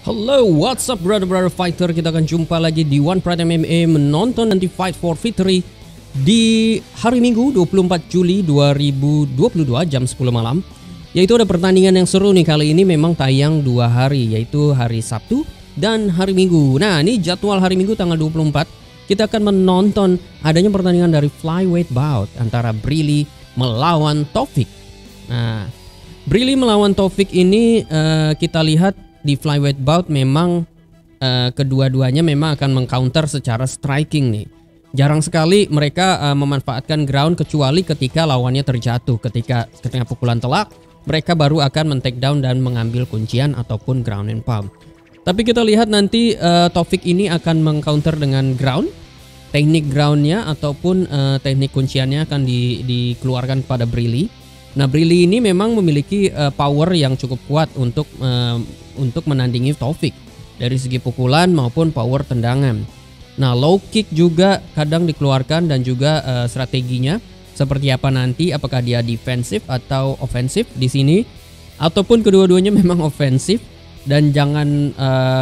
Hello, what's up brother-brother fighter? Kita akan jumpa lagi di One Pride MMA menonton nanti Fight for Victory di hari Minggu 24 Juli 2022 jam 10 malam. Yaitu ada pertandingan yang seru nih, kali ini memang tayang dua hari, yaitu hari Sabtu dan hari Minggu. Nah, ini jadwal hari Minggu tanggal 24 kita akan menonton adanya pertandingan dari flyweight bout antara Brili melawan Taufik. Nah, Brili melawan Taufik ini kita lihat di flyweight bout memang kedua-duanya memang akan mengcounter secara striking nih. Jarang sekali mereka memanfaatkan ground, kecuali ketika lawannya terjatuh. Ketika pukulan telak, mereka baru akan men-take down dan mengambil kuncian ataupun ground and pound. Tapi kita lihat nanti Taufik ini akan mengcounter dengan ground. Teknik groundnya ataupun teknik kunciannya akan dikeluarkan kepada Brili. Nah, Brili ini memang memiliki power yang cukup kuat untuk menandingi Taufik dari segi pukulan maupun power tendangan. Nah, low kick juga kadang dikeluarkan, dan juga strateginya seperti apa nanti, apakah dia defensif atau ofensif di sini, ataupun kedua-duanya memang ofensif. Dan jangan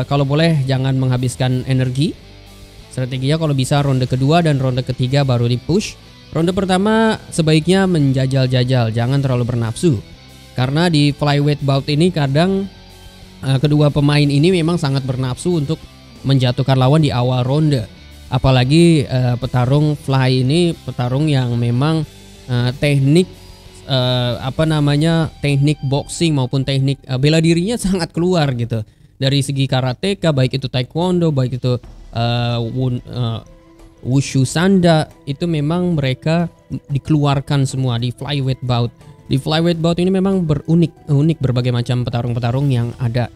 kalau boleh jangan menghabiskan energi. Strateginya kalau bisa ronde kedua dan ronde ketiga baru dipush. Ronde pertama sebaiknya menjajal-jajal, jangan terlalu bernafsu. Karena di flyweight bout ini kadang kedua pemain ini memang sangat bernafsu untuk menjatuhkan lawan di awal ronde. Apalagi petarung fly ini petarung yang memang teknik teknik boxing maupun teknik bela dirinya sangat keluar gitu. Dari segi karateka, baik itu taekwondo, baik itu wushu sanda, itu memang mereka dikeluarkan semua di flyweight bout. Di flyweight bout ini memang berunik-unik berbagai macam petarung-petarung yang ada.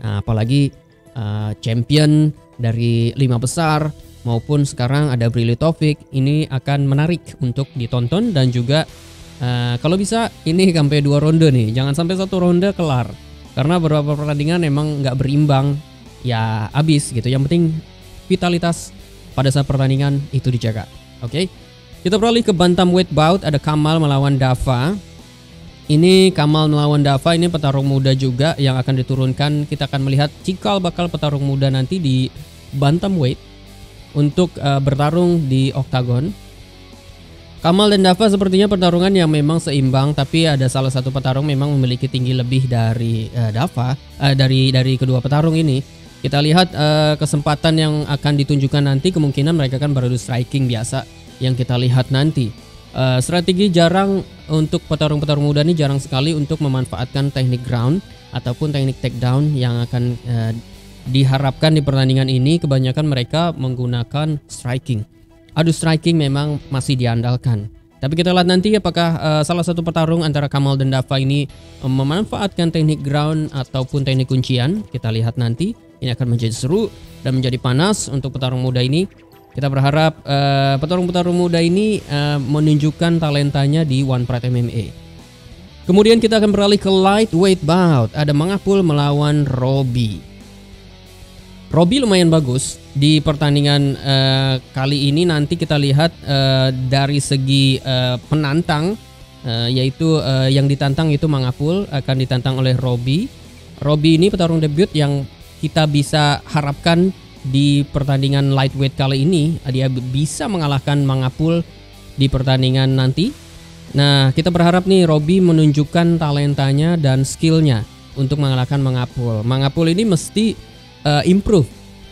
Nah, apalagi champion dari 5 besar maupun sekarang ada Brili Taufik, ini akan menarik untuk ditonton. Dan juga kalau bisa ini sampai 2 ronde nih, jangan sampai 1 ronde kelar, karena beberapa pertandingan emang nggak berimbang ya abis gitu. Yang penting vitalitas pada saat pertandingan itu dijaga. Oke, kita beralih ke bantamweight bout. Ada Kamal melawan Dava. Ini Kamal melawan Dava, ini petarung muda juga yang akan diturunkan. Kita akan melihat cikal bakal petarung muda nanti di bantamweight untuk bertarung di oktagon. Kamal dan Dava sepertinya pertarungan yang memang seimbang, tapi ada salah satu petarung memang memiliki tinggi lebih dari dari kedua petarung ini. Kita lihat kesempatan yang akan ditunjukkan nanti, kemungkinan mereka kan baru striking biasa yang kita lihat nanti. Strategi jarang untuk petarung-petarung muda ini, jarang sekali untuk memanfaatkan teknik ground ataupun teknik takedown yang akan diharapkan di pertandingan ini. Kebanyakan mereka menggunakan striking. Adu striking memang masih diandalkan. Tapi kita lihat nanti apakah salah satu petarung antara Kamal dan Dava ini memanfaatkan teknik ground ataupun teknik kuncian. Kita lihat nanti. Ini akan menjadi seru dan menjadi panas untuk petarung muda ini. Kita berharap petarung-petarung muda ini menunjukkan talentanya di One Pride MMA. Kemudian kita akan beralih ke lightweight bout. Ada Mangapul melawan Robi. Robi lumayan bagus di pertandingan kali ini. Nanti kita lihat dari segi penantang, yaitu yang ditantang itu Mangapul akan ditantang oleh Robi. Robi ini petarung debut yang kita bisa harapkan di pertandingan lightweight kali ini. Dia bisa mengalahkan Mangapul di pertandingan nanti. Nah, kita berharap nih Robi menunjukkan talentanya dan skillnya untuk mengalahkan Mangapul. Mangapul ini mesti improve,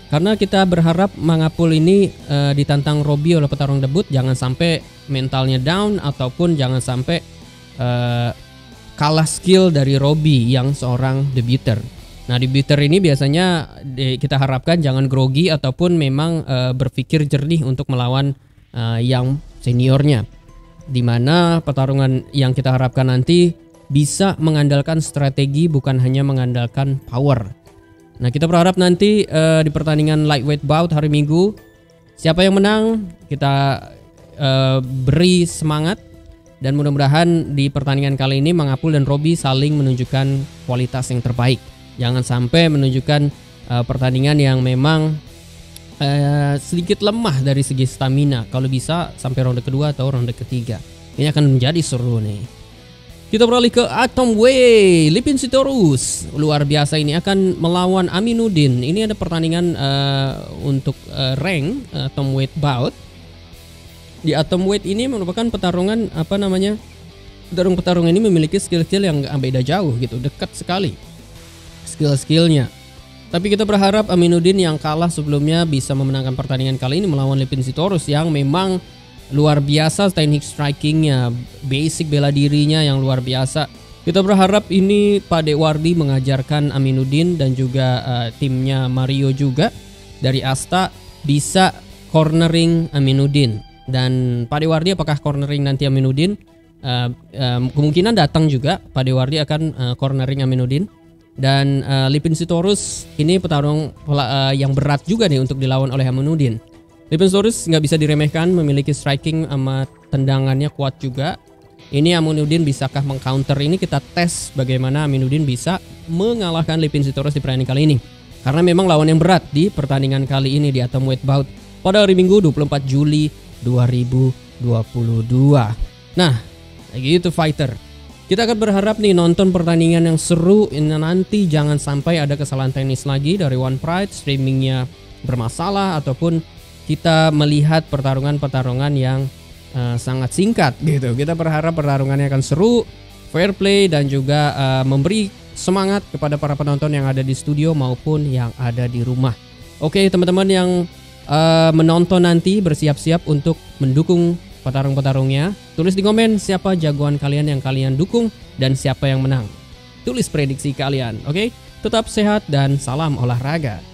karena kita berharap Mangapul ini ditantang Robi oleh petarung debut. Jangan sampai mentalnya down ataupun jangan sampai kalah skill dari Robi yang seorang debuter. Nah, debuter ini biasanya kita harapkan jangan grogi ataupun memang berpikir jernih untuk melawan yang seniornya, dimana pertarungan yang kita harapkan nanti bisa mengandalkan strategi, bukan hanya mengandalkan power. Nah, kita berharap nanti di pertandingan lightweight bout hari Minggu, siapa yang menang kita beri semangat. Dan mudah-mudahan di pertandingan kali ini Mangapul dan Robi saling menunjukkan kualitas yang terbaik. Jangan sampai menunjukkan pertandingan yang memang sedikit lemah dari segi stamina. Kalau bisa sampai ronde kedua atau ronde ketiga. Ini akan menjadi seru nih. Kita beralih ke Atom Way. Lipin Sitorus luar biasa ini akan melawan Aminuddin. Ini ada pertandingan untuk rank Atom Weight bout. Di Atom Weight ini merupakan pertarungan apa namanya? Petarung-petarung ini memiliki skill-skill yang beda jauh gitu, dekat sekali skill-skillnya. Tapi kita berharap Aminuddin yang kalah sebelumnya bisa memenangkan pertandingan kali ini melawan Lipin Sitorus yang memang luar biasa teknik strikingnya, basic bela dirinya yang luar biasa. Kita berharap ini Pak Dewardi mengajarkan Aminuddin dan juga timnya Mario juga dari Asta bisa cornering Aminuddin. Dan Pak Dewardi apakah cornering nanti Aminuddin? Kemungkinan datang juga Pak Dewardi akan cornering Aminuddin. Dan Lipin Sitorus ini petarung yang berat juga nih untuk dilawan oleh Aminuddin. Lipin Sitorus nggak bisa diremehkan, memiliki striking sama tendangannya kuat juga. Ini Aminuddin bisakah mengcounter ini? Kita tes bagaimana Aminuddin bisa mengalahkan Lipin Sitorus di pertandingan kali ini. Karena memang lawan yang berat di pertandingan kali ini di Atom Weight Bout pada hari Minggu 24 Juli 2022. Nah, gitu fighter. Kita akan berharap nih nonton pertandingan yang seru ini nanti, jangan sampai ada kesalahan teknis lagi dari One Pride, streamingnya bermasalah ataupun kita melihat pertarungan-pertarungan yang sangat singkat gitu. Kita berharap pertarungannya akan seru, fair play, dan juga memberi semangat kepada para penonton yang ada di studio maupun yang ada di rumah. Oke, teman-teman yang menonton nanti bersiap-siap untuk mendukung petarung-petarungnya. Tulis di komen siapa jagoan kalian yang kalian dukung dan siapa yang menang. Tulis prediksi kalian, oke? Tetap sehat dan salam olahraga.